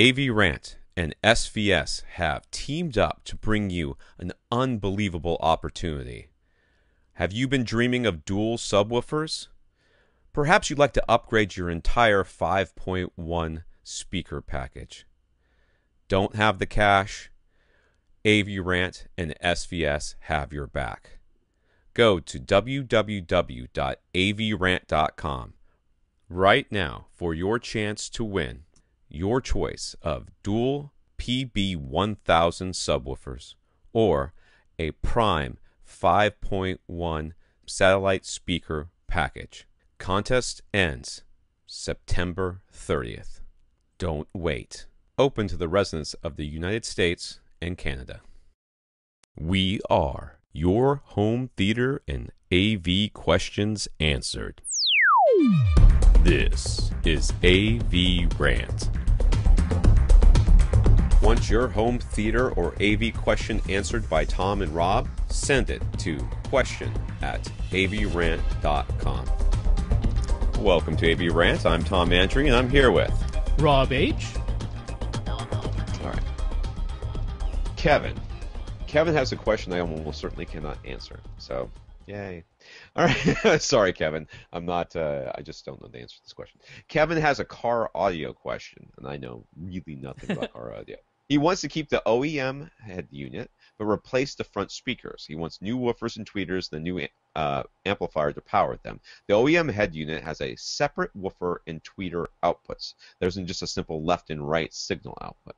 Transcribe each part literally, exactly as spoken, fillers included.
A V Rant and S V S have teamed up to bring you an unbelievable opportunity. Have you been dreaming of dual subwoofers? Perhaps you'd like to upgrade your entire five point one speaker package. Don't have the cash? A V Rant and S V S have your back. Go to w w w dot a v rant dot com right now for your chance to win your choice of dual P B one thousand subwoofers or a prime five point one satellite speaker package. Contest ends September thirtieth. Don't wait. Open to the residents of the United States and Canada. We are your home theater and A V questions answered. This is A V Rant. Want your home theater or A V question answered by Tom and Rob? Send it to question at a v rant dot com. Welcome to A V Rant. I'm Tom Andry, and I'm here with Rob H. All right. Kevin. Kevin has a question I almost certainly cannot answer. So, yay. All right. Sorry, Kevin. I'm not, uh, I just don't know the answer to this question. Kevin has a car audio question, and I know really nothing about car audio. He wants to keep the O E M head unit, but replace the front speakers. He wants new woofers and tweeters and a new uh, amplifier to power them. The O E M head unit has a separate woofer and tweeter outputs. There isn't just a simple left and right signal output.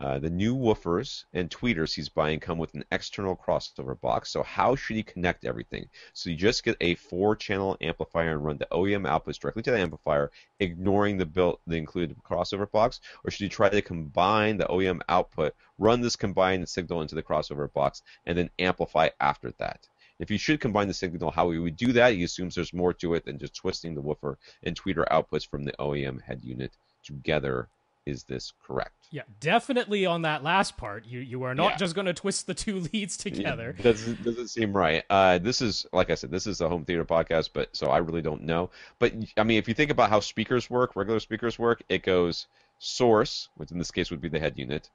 Uh, the new woofers and tweeters he's buying come with an external crossover box, so how should he connect everything? So you just get a four-channel amplifier and run the O E M outputs directly to the amplifier, ignoring the built, the included crossover box, or should you try to combine the O E M output, run this combined signal into the crossover box, and then amplify after that? If you should combine the signal, how we would do that, he assumes there's more to it than just twisting the woofer and tweeter outputs from the O E M head unit together. Is this correct? Yeah, definitely on that last part. You you are not yeah. just going to twist the two leads together. Yeah, doesn't, doesn't seem right. Uh, this is, like I said, this is a home theater podcast, but so I really don't know. But, I mean, if you think about how speakers work, regular speakers work, it goes source, which in this case would be the head unit,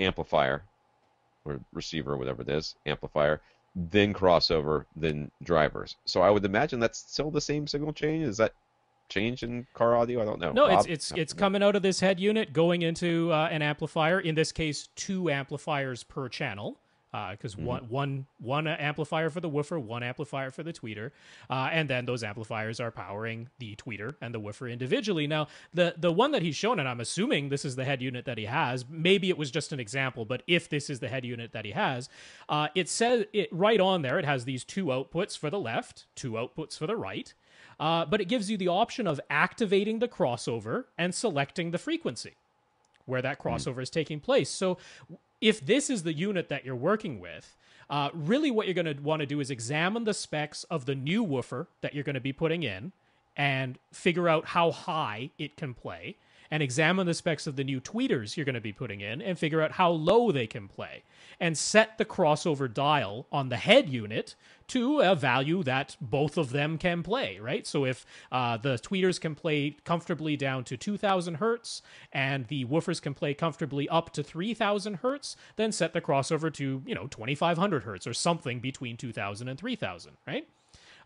amplifier, or receiver, whatever it is, amplifier, then crossover, then drivers. So I would imagine that's still the same signal chain. Is that change in car audio? I don't know. No, Rob, it's it's it's coming out of this head unit, going into uh, an amplifier. In this case, two amplifiers per channel, because uh, mm-hmm. one one one amplifier for the woofer, one amplifier for the tweeter, uh, and then those amplifiers are powering the tweeter and the woofer individually. Now, the the one that he's shown, and I'm assuming this is the head unit that he has. Maybe it was just an example, but if this is the head unit that he has, uh, it says it right on there. It has these two outputs for the left, two outputs for the right. Uh, but it gives you the option of activating the crossover and selecting the frequency where that crossover mm. is taking place. So if this is the unit that you're working with, uh, really what you're going to want to do is examine the specs of the new woofer that you're going to be putting in and figure out how high it can play, and examine the specs of the new tweeters you're going to be putting in and figure out how low they can play, and set the crossover dial on the head unit to a value that both of them can play, right? So if uh, the tweeters can play comfortably down to two thousand hertz and the woofers can play comfortably up to three thousand hertz, then set the crossover to, you know, twenty-five hundred hertz or something between two thousand and three thousand, right?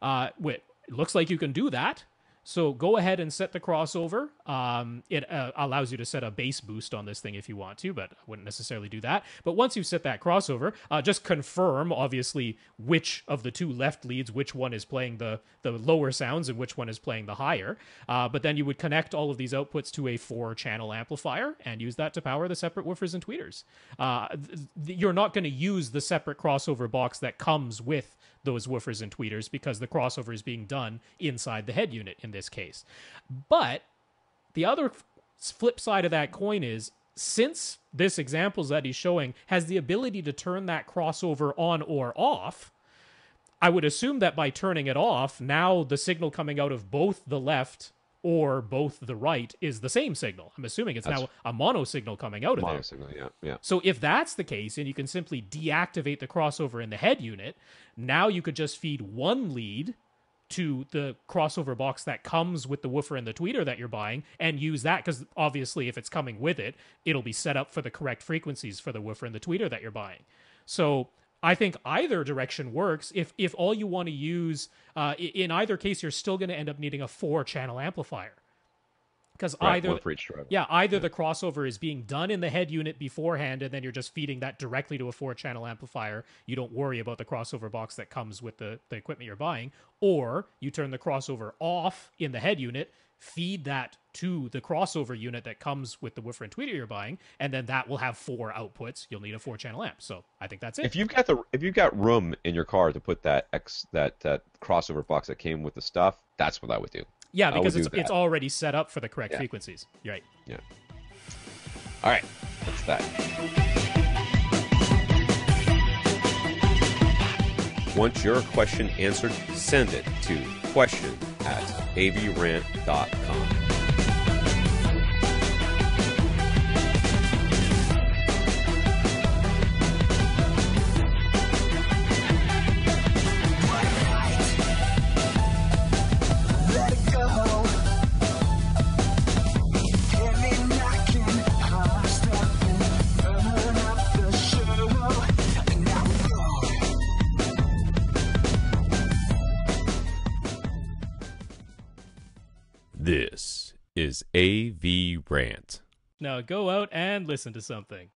Uh, wait, it looks like you can do that. So go ahead and set the crossover. Um, it uh, allows you to set a bass boost on this thing if you want to, but I wouldn't necessarily do that. But once you've set that crossover, uh, just confirm, obviously, which of the two left leads, which one is playing the, the lower sounds and which one is playing the higher. Uh, but then you would connect all of these outputs to a four-channel amplifier and use that to power the separate woofers and tweeters. Uh, th you're not going to use the separate crossover box that comes with those woofers and tweeters because the crossover is being done inside the head unit in this case. But the other flip side of that coin is, since this examples that he's showing has the ability to turn that crossover on or off, I would assume that by turning it off, now the signal coming out of both the left or both the right is the same signal. I'm assuming it's that's now a mono signal coming out of mono there. Signal, yeah, yeah. So if that's the case, and you can simply deactivate the crossover in the head unit, now you could just feed one lead to the crossover box that comes with the woofer and the tweeter that you're buying and use that, because obviously if it's coming with it, it'll be set up for the correct frequencies for the woofer and the tweeter that you're buying. So I think either direction works. If if all you want to use, uh, in either case, you're still going to end up needing a four-channel amplifier. Because right, either, yeah, either yeah. the crossover is being done in the head unit beforehand, and then you're just feeding that directly to a four-channel amplifier. You don't worry about the crossover box that comes with the, the equipment you're buying. Or you turn the crossover off in the head unit, feed that to the crossover unit that comes with the woofer and tweeter you're buying, and then that will have four outputs. You'll need a four-channel amp. So I think that's it. If you've got the if you've got room in your car to put that X that that crossover box that came with the stuff, that's what I would do. Yeah, because it's it's already set up for the correct yeah. frequencies. Right. Yeah. All right. That's that. Once your question answered, send it to question at A V rant dot com. This is A V Rant. Now go out and listen to something.